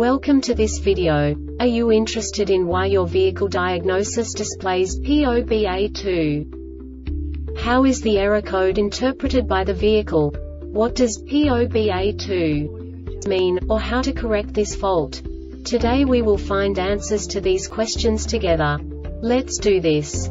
Welcome to this video. Are you interested in why your vehicle diagnosis displays P0BA2? How is the error code interpreted by the vehicle? What does P0BA2 mean, or how to correct this fault? Today we will find answers to these questions together. Let's do this.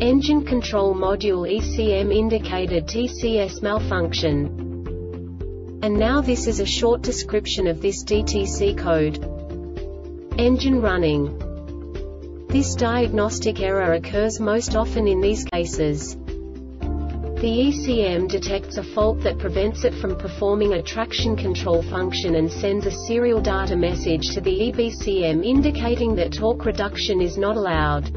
engine control module ECM indicated TCS malfunction. And now this is a short description of this DTC code. Engine running. This diagnostic error occurs most often in these cases. The ECM detects a fault that prevents it from performing a traction control function and sends a serial data message to the EBCM indicating that torque reduction is not allowed.